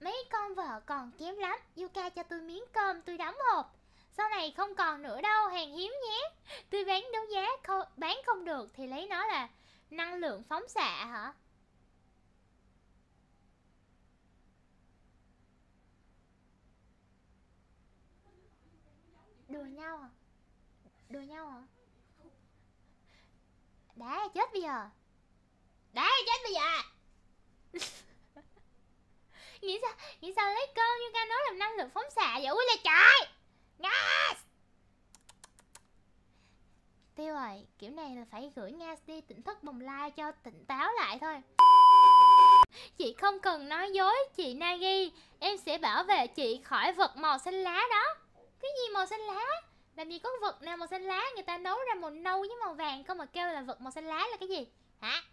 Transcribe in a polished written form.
Mấy con vợ còn kém lắm. Yuka cho tôi miếng cơm tôi đóng hộp. Sau này không còn nữa đâu, hàng hiếm nhé. Tôi bán đấu giá, bán không được thì lấy nó là năng lượng phóng xạ hả? Đùa nhau à? Đùa nhau hả? Đá chết bây giờ. Đá chết bây giờ. Nghĩ sao lấy cơm như ca nói làm năng lượng phóng xạ vậy? Ui là trời. Yes. Tiêu rồi, kiểu này là phải gửi Nga đi tỉnh thức bồng lai cho tỉnh táo lại thôi. Chị không cần nói dối, chị Nagi. Em sẽ bảo vệ chị khỏi vật màu xanh lá đó. Cái gì màu xanh lá? Làm gì có vật nào màu xanh lá, người ta nấu ra màu nâu với màu vàng không mà kêu là vật màu xanh lá là cái gì? Hả?